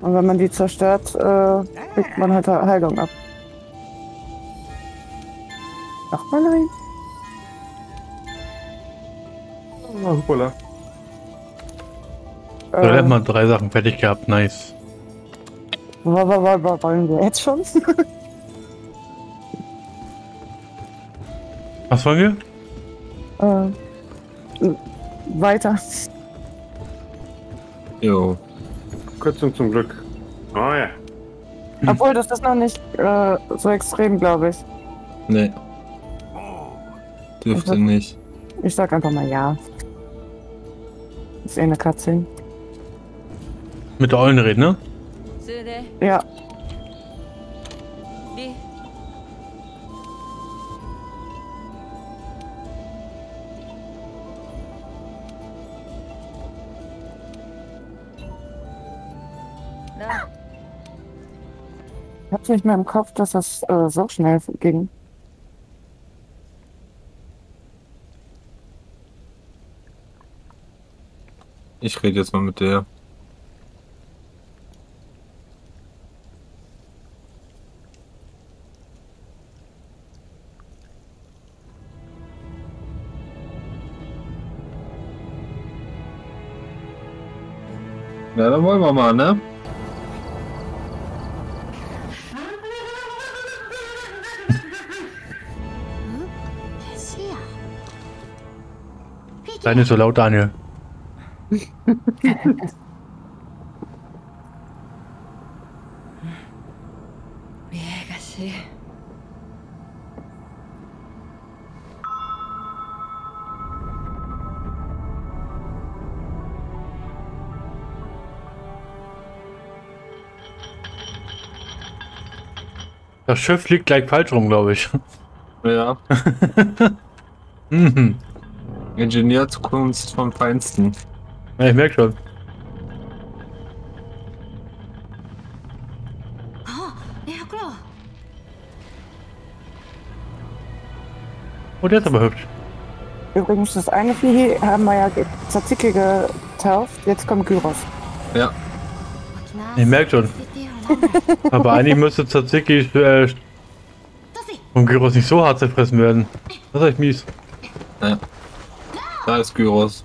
Und wenn man die zerstört, kriegt man halt Heilung ab. Nochmal rein. Na, hoppala. So, da hat man 3 Sachen fertig gehabt, nice. Wollen wir jetzt schon? Was wollen wir? Weiter. Jo. Kürzung zum Glück. Oh ja. Obwohl, das ist noch nicht so extrem, glaube ich. Nee. Dürfte ich nicht. Ich sag einfach mal ja. Ist eh eine Katze. Mit der Eulen reden, ne? Ja. Ich hab's nicht mehr im Kopf, dass das so schnell ging. Ich rede jetzt mal mit der. Na, dann wollen wir mal, ne? Sei nicht so laut, Daniel. Das Schiff liegt gleich falsch rum, glaube ich. Ja. Ingenieurskunst vom Feinsten. Ja, ich merke schon. Oh, der ist aber hübsch. Übrigens, das eine Vieh haben wir ja Tzatziki getauft. Jetzt kommt Gyros. Ja. Ich merke schon. Aber eigentlich müsste Tzatziki und Gyros nicht so hart zerfressen werden. Das ist echt mies. Ja. Da ist Gyros.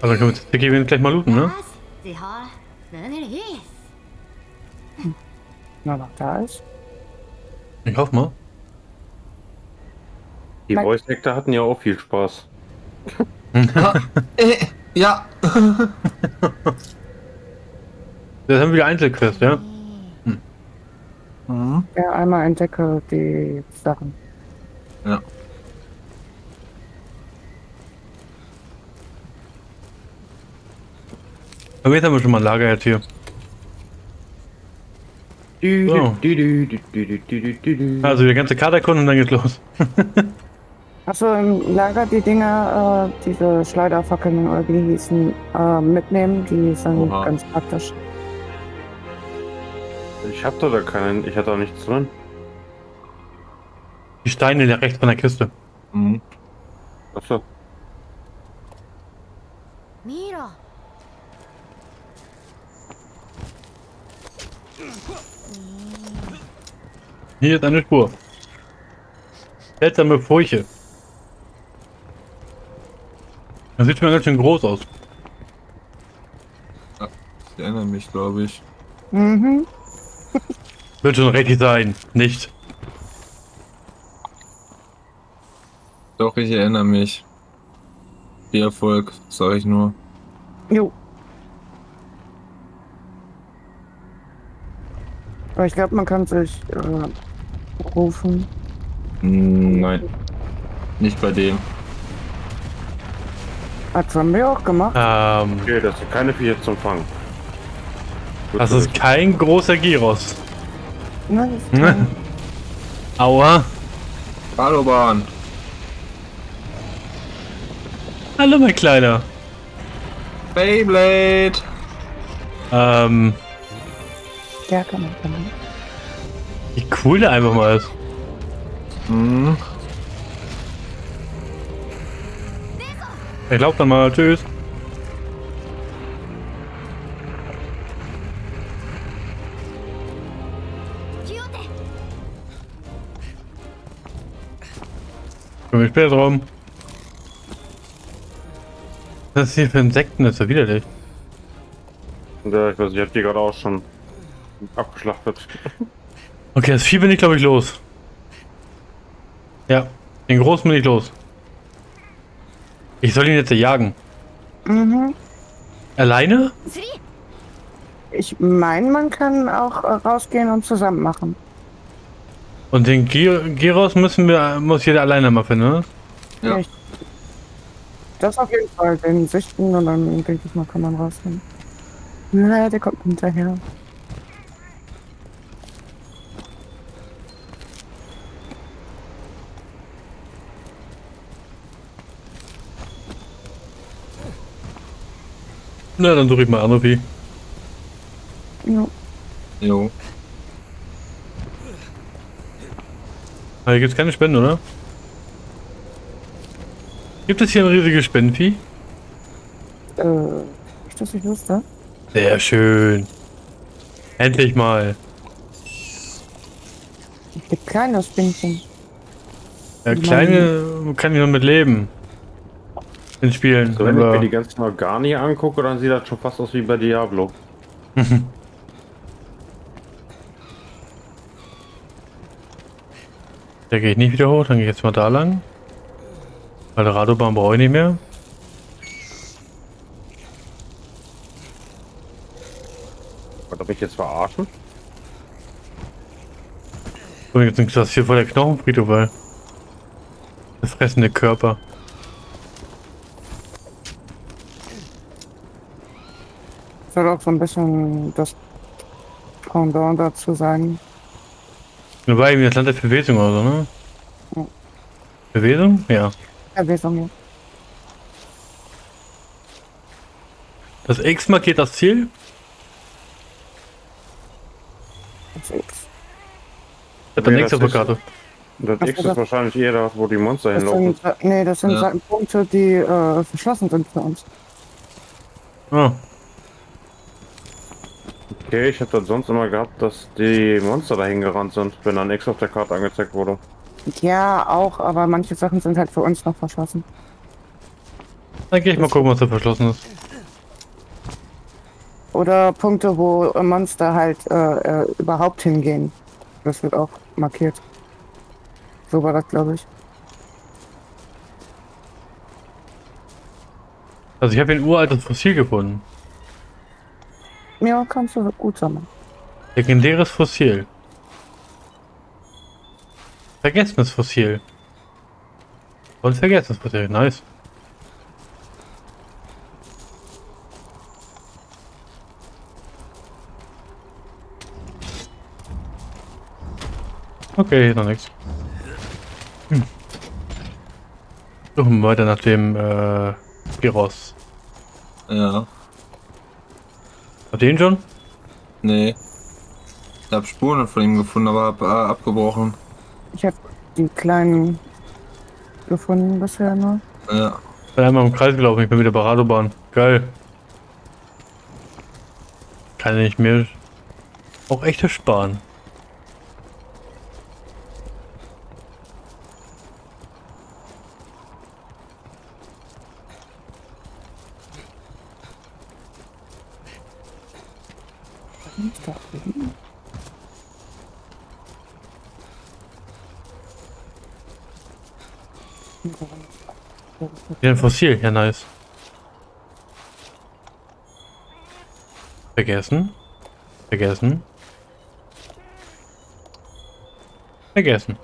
Also können wir gleich mal looten, ne? Na, noch da ist. Ich hoffe mal. Die Voice Actor hatten ja auch viel Spaß. Ja. Das haben wir wieder Einzelquest, ja? Hm. Mhm. Ja, einmal entdecke die Sachen. Ja. Aber jetzt haben wir schon mal ein Lager jetzt hier. So. Also die ganze Karte erkunden und dann geht's los. Achso, im Lager die Dinger, diese Schleuderfackeln oder wie die hießen, mitnehmen, die sind ganz praktisch. Ich hab da keinen, ich hatte auch nichts drin. Die Steine da rechts von der Kiste. Mhm. Achso. Mira. Hier ist eine Spur. Seltsame Furche. Das sieht schon ganz schön groß aus. Ja, ich erinnere mich, glaube ich. Mhm. Wird schon richtig sein, nicht? Doch, ich erinnere mich. Viel Erfolg, sag ich nur. Jo. Aber ich glaube, man kann sich rufen. Nein. Nicht bei dem. Das haben wir auch gemacht. Okay, das sind keine Viecher zum Fangen. Gut, das ist kein großer Gyros. Nein. Aua. Paradobahn. Hallo, mein Kleiner. Beyblade. Ja, kann man. Wie cool der einfach mal ist. Hm. Ich lauf dann mal, tschüss. Komm ich später drum. Was ist hier für Insekten? Das ist ja widerlich. Ja, ich weiß nicht, ich hab die gerade auch schon abgeschlachtet. Okay, das Vieh bin ich glaube ich los. Ja, den Großen bin ich los. Ich soll ihn jetzt jagen. Mhm. Alleine? Ich meine, man kann auch rausgehen und zusammen machen. Und den Gyros muss jeder alleine machen, ne? Ja. Das auf jeden Fall, den sichten und dann denke ich mal, kann man rausgehen. Naja, der kommt hinterher. Na, dann suche ich mal andere Vieh. Jo. Jo. Aber hier gibt es keine Spenden, oder? Gibt es hier ein riesiges Spendenvieh? Ist das nicht lustig? Sehr schön. Endlich mal. Es gibt kleine Spinnchen. Ja, kleine kann ich noch mit leben. In Spielen. Also wenn ich mir die ganzen Organe hier angucke, dann sieht das schon fast aus wie bei Diablo. Da gehe ich nicht wieder hoch, dann gehe ich jetzt mal da lang. Weil der Radobahn brauche ich nicht mehr. Was habe ich jetzt verarschen? So, jetzt ist das hier vor der Knochenfriedhof, weil. Der fressende Körper. Soll auch so ein bisschen das Pendant dazu sein. Wobei, das Land ist Bewesung oder so, ne? Ja. Bewesung? Ja. Bewesung, ja. Das X markiert das Ziel. Das X. Das ist der nächste auf der Karte. Das X ist wahrscheinlich eher das, wo die Monster hinlaufen. Ne, das sind ja. Punkte, die verschlossen sind für uns. Ah. Okay, ich hätte sonst immer gehabt, dass die Monster dahin gerannt sind, wenn dann X auf der Karte angezeigt wurde. Ja, auch, aber manche Sachen sind halt für uns noch verschlossen. Dann gehe ich mal gucken, was da verschlossen ist. Oder Punkte, wo Monster halt überhaupt hingehen. Das wird auch markiert. So war das, glaube ich. Also ich habe ein uraltes Fossil gefunden. Ja, kannst du gut sammeln. Legendäres Fossil. Vergessenes Fossil. Und vergessenes Fossil, nice. Okay, hier noch nichts. Hm. Suchen wir weiter nach dem Gyros. Ja. Habt ihr ihn schon? Nee. Ich hab Spuren von ihm gefunden, aber hab abgebrochen. Ich hab die kleinen gefunden bisher nur. Ja. Ich bin einmal im Kreis gelaufen, ich bin wieder bei Radobahn. Geil. Kann ich mir auch echt ersparen. Ein Fossil, ja nice. Vergessen. Vergessen. Vergessen.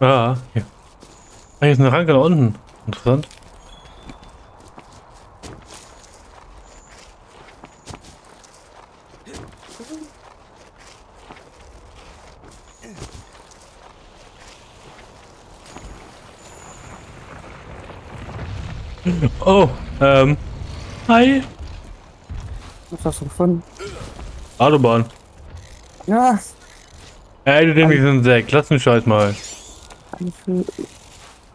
Ah, hier. Hier ist eine Ranke da unten. Interessant. Oh, hi. Was hast du gefunden? Radobaan. Ja. Ey, du denkst, wir sind sehr Klassenscheiß mal.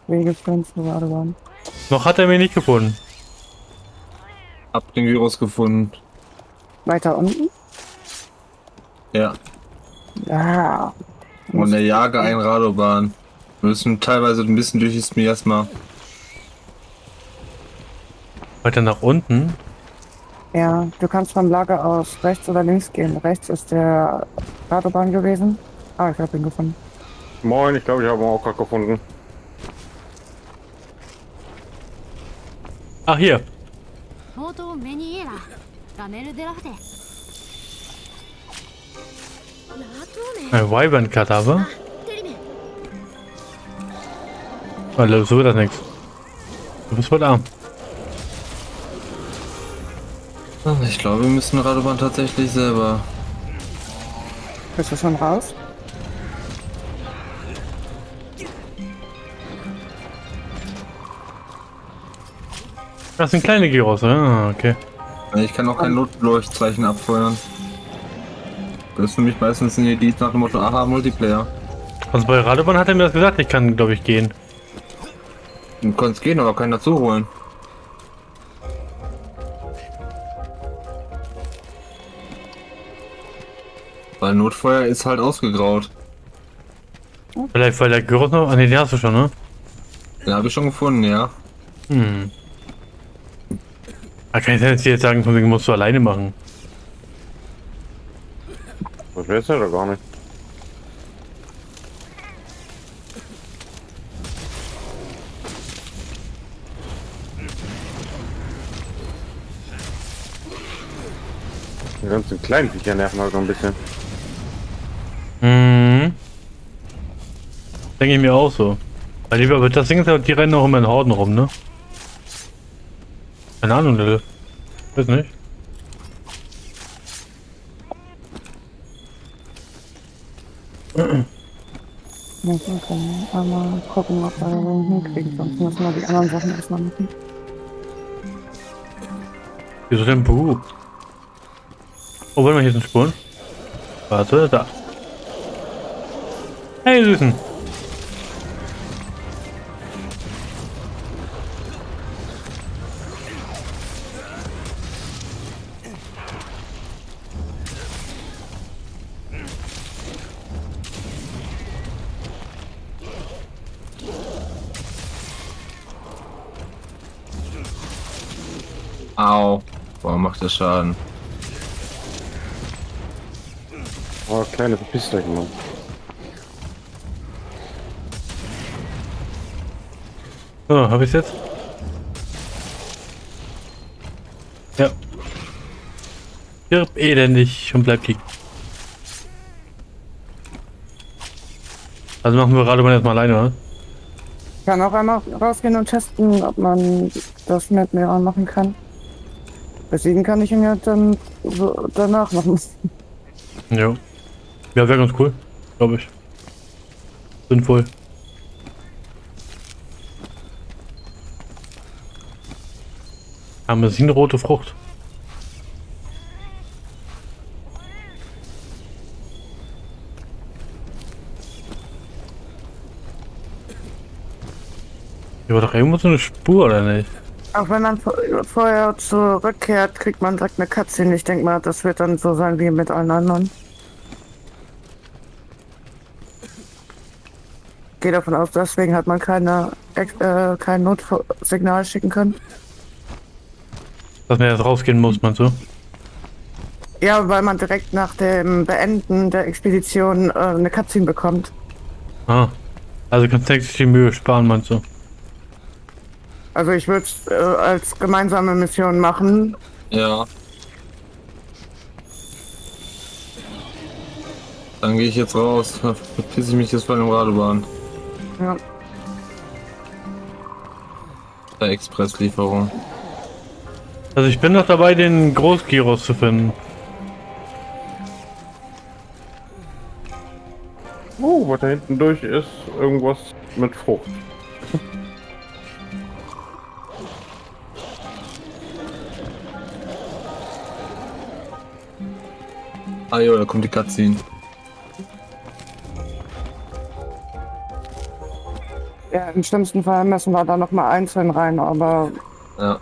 Wege für Radobaan. Noch hat er mich nicht gefunden. Hab den Gyros gefunden. Weiter unten? Ja. Ja. Und der jage ein Radobaan. Wir müssen teilweise ein bisschen durch das Miasma. Weiter nach unten? Ja, du kannst vom Lager aus rechts oder links gehen. Rechts ist der Paradobahn gewesen. Ah, ich hab ihn gefunden. Moin, ich glaube, ich habe ihn auch gerade gefunden. Ach, hier. Ein Wyvern-Kadaver? Alter, so wird das nichts. Du bist wohl arm. Ich glaube, wir müssen Radobaan tatsächlich selber. Bist du schon raus? Das sind kleine Gyros, ah, okay. Ich kann auch kein Notleuchtzeichen abfeuern. Das ist für mich meistens ein Indiz nach dem Motto, aha, Multiplayer. Also bei Radobaan hat er mir das gesagt, ich kann, glaube ich, gehen. Du kannst gehen, aber keiner zuholen. Weil Notfeuer ist halt ausgegraut. Vielleicht weil der Gyros noch... Ah ne, den hast du schon, ne? Den habe ich schon gefunden, ja. Hm. Da kann ich jetzt sagen, von wegen musst du alleine machen. Das willst du ja doch gar nicht. Die ganzen kleinen Viecher nerven halt so ein bisschen. Mhm. Denke ich mir auch so. Aber das Ding ist, die rennen auch immer in Horden rum, ne? Keine Ahnung, Leute. Weiß nicht. Ja, okay. Einmal gucken, ob wir hinkriegen, sonst müssen wir die anderen Sachen erstmal machen. Wieso denn Buh? Oh, wollen wir hier sind Spuren? Warte, da. Hey, Süßen! Au. Warum macht das Schaden? Oh, kleine Verpisstecken, Mann. So, hab ich's jetzt? Ja. Stirb elendig und bleib liegen. Also machen wir Radobaan erstmal alleine, oder? Ich kann auch einmal rausgehen und testen, ob man das mit mehreren machen kann. Besiegen kann ich ihn ja dann so danach machen. Jo. Ja, wäre ganz cool, glaube ich. Sinnvoll. Amesinrote Frucht. Hier war doch irgendwo so eine Spur, oder nicht? Auch wenn man vorher zurückkehrt, kriegt man direkt eine Cutscene. Ich denke mal, das wird dann so sein wie mit allen anderen. Ich gehe davon aus, deswegen hat man kein Notsignal schicken können. Dass man jetzt rausgehen muss, meinst du? Ja, weil man direkt nach dem Beenden der Expedition eine Cutscene bekommt. Ah, also kannst du die Mühe sparen, meinst du? Also ich würde es als gemeinsame Mission machen. Ja. Dann gehe ich jetzt raus. Da verpisse ich mich jetzt bei dem Radobaan. Ja. Der Expresslieferung. Also ich bin noch dabei, den Großgyros zu finden. Oh, was da hinten durch ist, irgendwas mit Frucht. Ah jo, da kommt die Cutscene. Ja, im schlimmsten Fall müssen wir da nochmal einzeln rein, aber... Ja.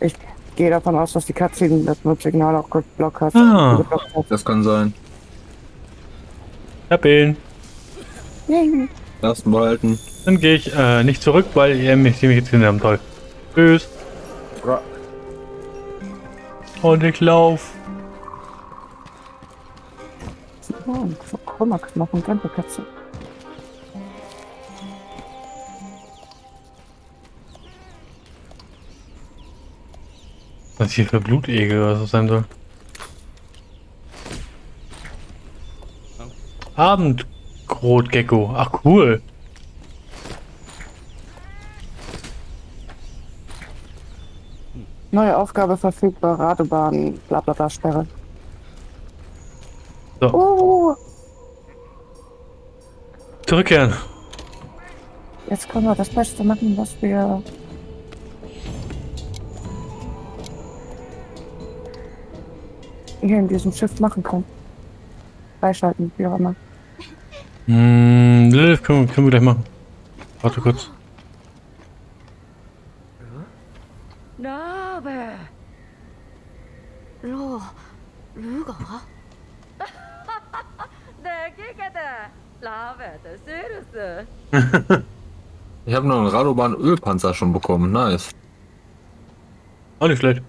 Ich gehe davon aus, dass die Cutscene das Signal auch gut blockt hat. Ah, das kann sein. Ich hab ihn. Nee. Lass ihn behalten. Dann gehe ich nicht zurück, weil ihr mich jetzt hinterm Toll. Tschüss. Ja. Und ich lauf. Oh, Kummerknochen, ganze Katze. Was hier für Blutegel oder so sein soll. Abendrotgecko. Ach cool. Neue Aufgabe verfügbar, Radobahn, bla bla bla, Sperre. So. Zurückkehren. Jetzt können wir das Beste machen, was wir... hier in diesem Schiff machen können. Freischalten, wie auch immer. Das können wir gleich machen. Warte kurz. Ich habe noch einen Radobahn Ölpanzer schon bekommen, nice. Auch nicht schlecht.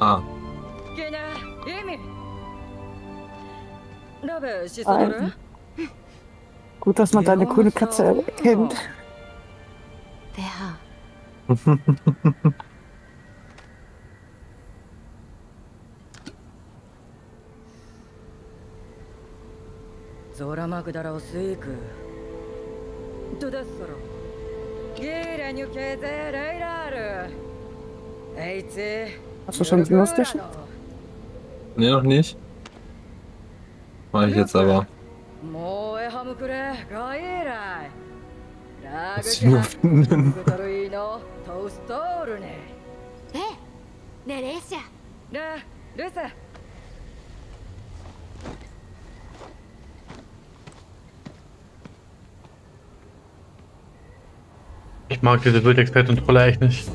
Ah. Gut, dass man deine grüne Katze erkennt. Ja. Hast du schon die Lust geschickt? Nee, noch nicht. Mache ich jetzt aber. Muss ich nur finden. Ich mag diese Bildexperten und Troller echt nicht.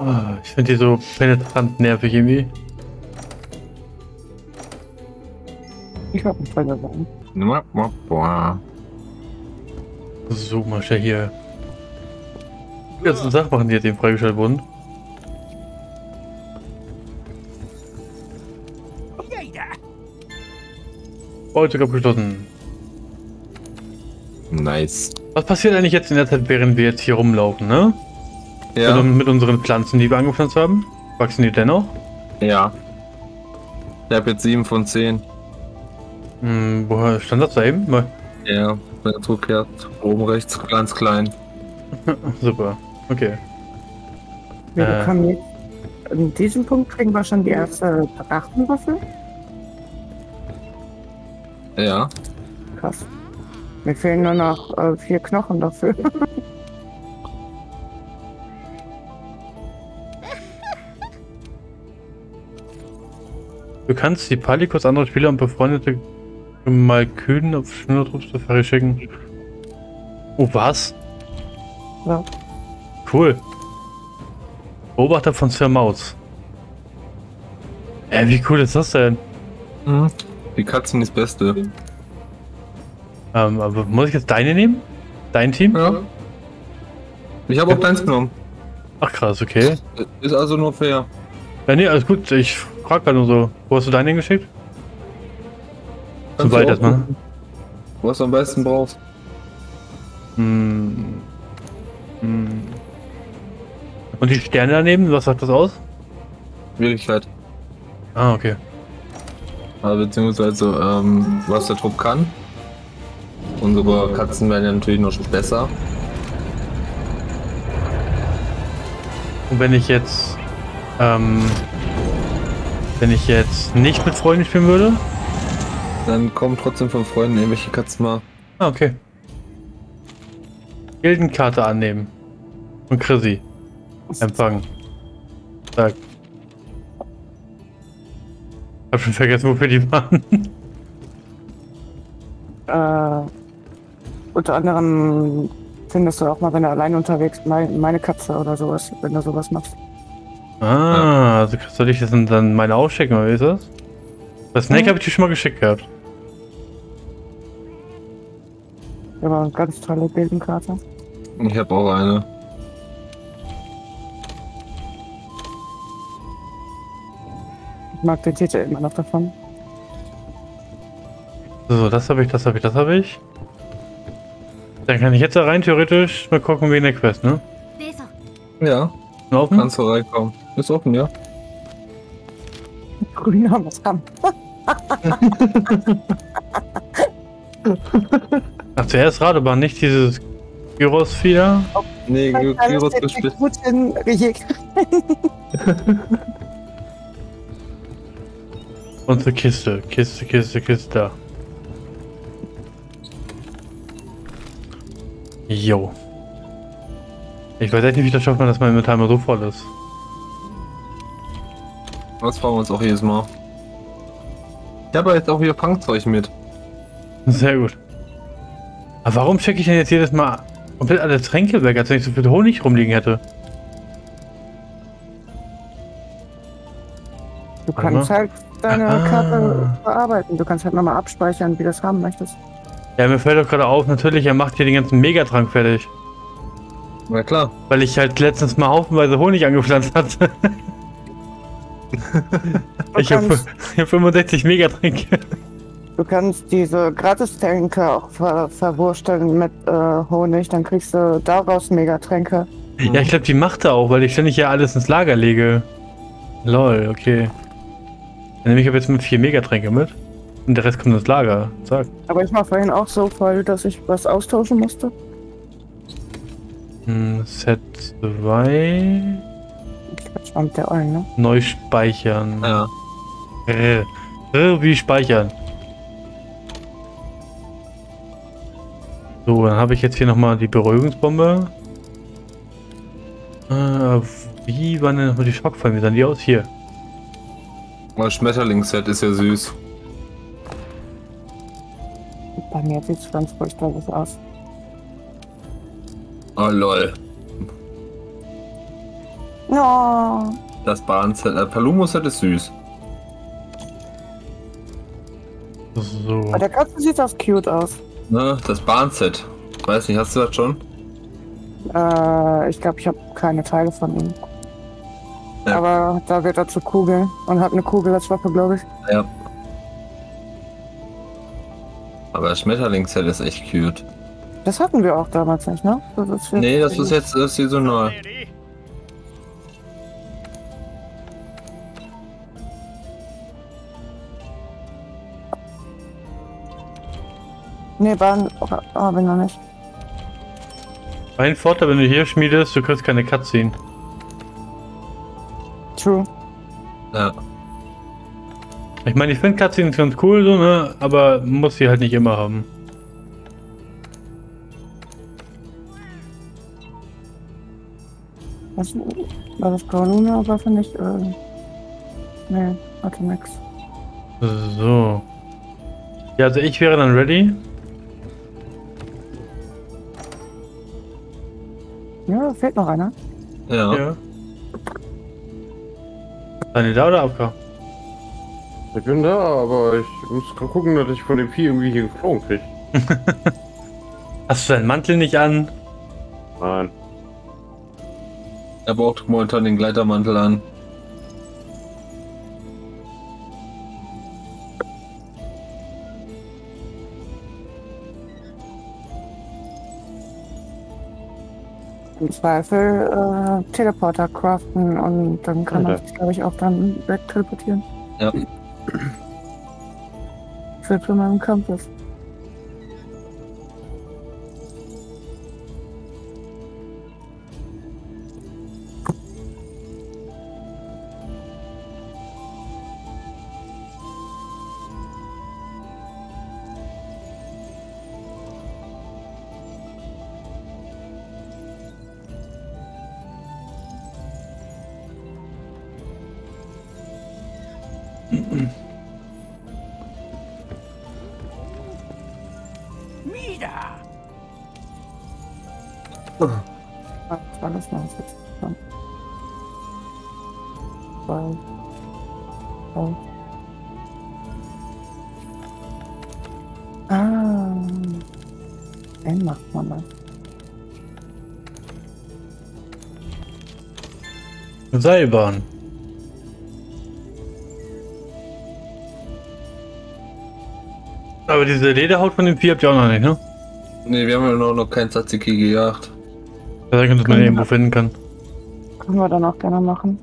Oh, ich finde die so penetrant nervig irgendwie. Ich hab einen Trailer sagen. So, Mascha hier. Die ganzen Sachmachen, die jetzt eben freigeschaltet wurden. Beutel abgeschlossen. Nice. Was passiert eigentlich jetzt in der Zeit, während wir jetzt hier rumlaufen, ne? Ja. Also mit unseren Pflanzen, die wir angepflanzt haben? Wachsen die dennoch? Ja. Ich habe jetzt 7 von 10. Hm, woher stand das da eben? Mal. Ja, wenn es rückkehrt. Oben rechts, ganz klein. Super, okay. Wir bekommen jetzt... In diesem Punkt kriegen wir schon die erste Drachenwaffe. Ja. Krass. Mir fehlen nur noch 4 Knochen dafür. Du kannst die Palikos, andere Spieler und befreundete Malküden auf Schnurrtrupp-Safari schicken. Oh, was? Ja. Cool. Beobachter von Sir Maus. Wie cool ist das denn? Mhm. Die Katzen ist das Beste. Aber muss ich jetzt deine nehmen? Dein Team? Ja. Ich habe auch deins genommen. Ach krass, okay. Ist also nur fair. Ja, nee, alles gut. Ich frag gerade nur so. Wo hast du deinen geschickt? Zum Beispiel erstmal. Was du am besten brauchst. Hm. Hm. Und die Sterne daneben, was sagt das aus? Wirklichkeit. Ah, okay. Also, beziehungsweise, was der Trupp kann. Unsere Katzen werden ja natürlich noch besser. Und wenn ich jetzt Wenn ich jetzt nicht mit Freunden spielen würde? Dann kommen trotzdem von Freunden irgendwelche Katzma. Ah, okay. Gildenkarte annehmen. Und Chrissy. Empfangen. Zack. Hab schon vergessen, wofür die waren. Unter anderem findest du auch mal, wenn du alleine unterwegs meine Katze oder sowas, wenn du sowas machst. Ah, also soll ich das dann meine ausschicken, oder wie ist das? Das Snake habe ich dir schon mal geschickt gehabt. Ja, aber eine ganz tolle Bildenkarte. Ich habe auch eine. Ich mag den Titel immer noch davon. So, das habe ich, das habe ich, das habe ich. Dann kann ich jetzt da rein theoretisch mal gucken wegen der Quest, ne? Ja. Offen? Kannst du reinkommen. Ist offen, ja. Grüne haben was haben. Ach, zuerst Radobahn, nicht dieses Gyros-Fieder? Oh, nee, Gyros gespielt. Unsere Kiste. Kiste, Kiste, Kiste da. Jo. Ich weiß echt nicht, wie das schafft man, dass mein Inventar immer so voll ist. Das brauchen wir uns auch jedes Mal. Ich habe jetzt auch wieder Punkzeug mit. Sehr gut. Aber warum schicke ich denn jetzt jedes Mal komplett alle Tränke weg, als wenn ich so viel Honig rumliegen hätte? Du kannst halt deine Karte bearbeiten. Du kannst halt nochmal abspeichern, wie du das haben möchtest. Ja, mir fällt doch gerade auf, natürlich, er macht hier den ganzen Megatrank fertig. Na klar. Weil ich halt letztens mal haufenweise Honig angepflanzt hatte. Ich habe 65 Megatränke. Du kannst diese Gratis-Tränke auch verwursteln mit Honig, dann kriegst du daraus Megatränke. Ja, ich glaube, die macht er auch, weil ich ständig ja alles ins Lager lege. Lol, okay. Dann nehme ich aber jetzt mit 4 Megatränke mit. Und der Rest kommt ins Lager. Zack. Aber ich war vorhin auch so voll, dass ich was austauschen musste. Set 2. Der Oll, ne? Neu speichern. Ja. Wie speichern. So, dann habe ich jetzt hier nochmal die Beruhigungsbombe. Wie waren denn nochmal die Schockfallen? Wie sahen die aus? Hier. Mein Schmetterlingsset ist ja süß. Bei mir sieht es ganz furchtbar aus. Oh lol. Oh. Das Bahnzelt, Palumo-Set ist süß. So. Aber der Katze sieht auch cute aus. Ne, das Bahnzelt. Weiß nicht, hast du das schon? Ich glaube, ich habe keine Teile von ihm. Ja. Aber da wird er zur Kugel und hat eine Kugel als Waffe, glaube ich. Ja. Aber das Schmetterlingszelt ist echt cute. Das hatten wir auch damals nicht, ne? Das nee, das ist jetzt saisonal. Nee, Bahn habe ich noch nicht. Ein Vorteil, wenn du hier schmiedest, du kriegst keine Cutscene. True. Ja. Ich meine, ich finde Cutscenes ganz cool, so, ne? Aber muss sie halt nicht immer haben. Was war das Korall aber für mich? Nee, hatte nix. So. Ja, also ich wäre dann ready. Ja, fehlt noch einer. Ja. Ja. Seid ihr da oder Abka? Ich bin da, aber ich muss gucken, dass ich von dem Vieh irgendwie hier geflogen krieg. Hast du deinen Mantel nicht an? Nein. Er braucht momentan den Gleitermantel an. Im Zweifel Teleporter craften und dann kann man sich, glaube ich, auch dann weg teleportieren. Ja. Für meinen Campus. unten. Oh. Ah, das war das noch. Ah, dann macht man das. Seilbahn. Aber diese Lederhaut von dem Vieh habt ihr auch noch nicht, ne? Ne, wir haben ja noch kein Tzatziki gejagt. Vielleicht könnte man irgendwo finden kann. Können wir dann auch gerne machen.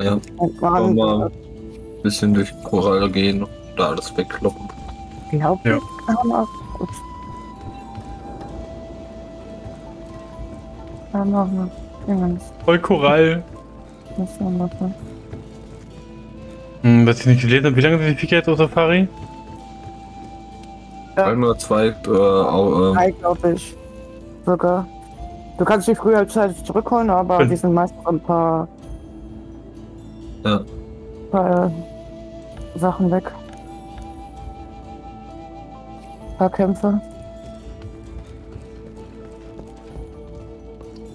Ja, wir mal ein bisschen durch Korall gehen und da alles wegkloppen. Glaub ich, ja. Da machen wir. Voll Korall. Was wir machen. Hm, was ich nicht gelesen habe, wie lange sind die Viecher jetzt auf Safari? Ja. Nur zwei, drei, glaube ich. Sogar. Du kannst die früher Zeit zurückholen, aber die sind meistens ein paar. Ja. Ein paar Sachen weg. Ein paar Kämpfe.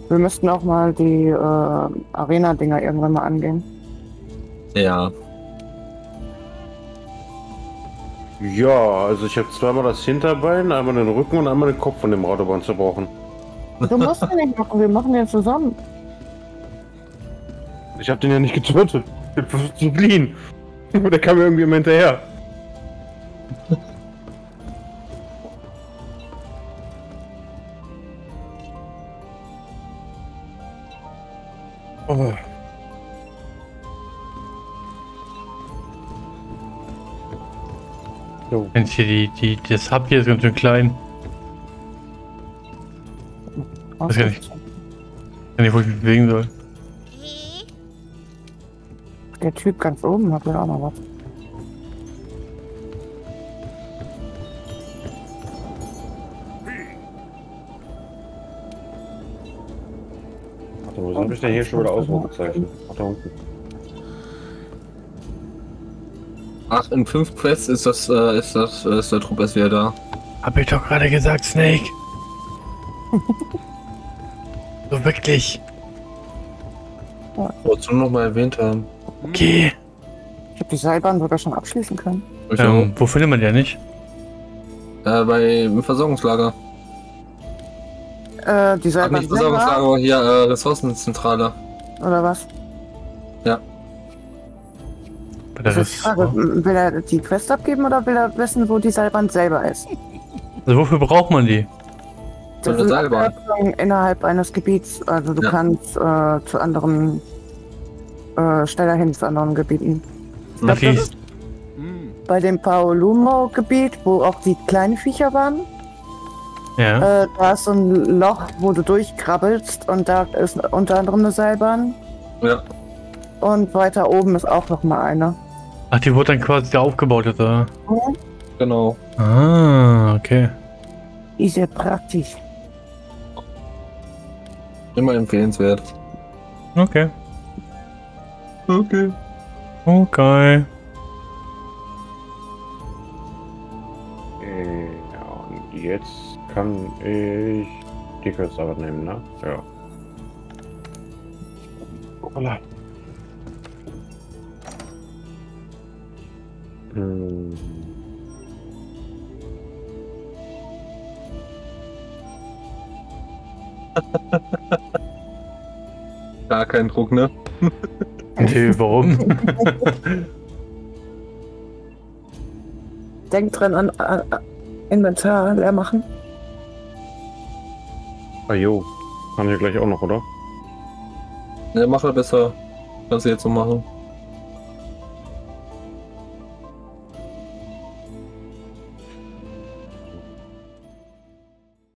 Wir müssten auch mal die Arena-Dinger irgendwann mal angehen. Ja. Ja, also ich habe zweimal das Hinterbein, einmal den Rücken und einmal den Kopf von dem Radobahn zerbrochen. Du musst den nicht machen, wir machen den zusammen. Ich habe den ja nicht getötet. Ich hab versucht zu fliehen. Der kam irgendwie immer hinterher. Oh. So. Das Hub hier ist ganz schön klein. Ich weiß nicht, wo ich mich bewegen soll. Der Typ ganz oben hat wohl auch noch was. Warte, wo sind ich denn hier schon wieder Ausrufezeichen? Ach, da unten. Ach, in 5 Quests ist der Trupp erst wieder da. Hab ich doch gerade gesagt, Snake! So wirklich. Wolltest du noch mal erwähnt haben. Okay. Ich habe die Seilbahn sogar schon abschließen können. Wo findet man die nicht? Beim Versorgungslager. Die Seilbahn. Ach, nicht Versorgungslager, hier Ressourcenzentrale. Oder was? Ja. Das ist die Frage, will er die Quest abgeben oder will er wissen, wo die Seilbahn selber ist? Also wofür braucht man die? Das ist eine Seilbahn innerhalb eines Gebiets, also du kannst zu anderen schneller hin zu anderen Gebieten. Ich glaub, das ist bei dem Paolumo-Gebiet, wo auch die kleinen Viecher waren, ja. Da ist so ein Loch, wo du durchkrabbelst und da ist unter anderem eine Seilbahn. Ja. Und weiter oben ist auch noch mal eine. Ach, die wurde dann quasi da aufgebaut, oder? Mhm. Genau. Ah, okay. Ist ja praktisch. Immer empfehlenswert. Okay. Okay. Okay. Ja, und jetzt kann ich die Kürzarbeit nehmen, ne? Ja. Hoppala. Gar kein Druck, ne? Okay, warum? Denk dran an Inventar leer machen. Ah jo, haben wir gleich auch noch, oder? Ne, mach er besser. Kannst du jetzt so machen.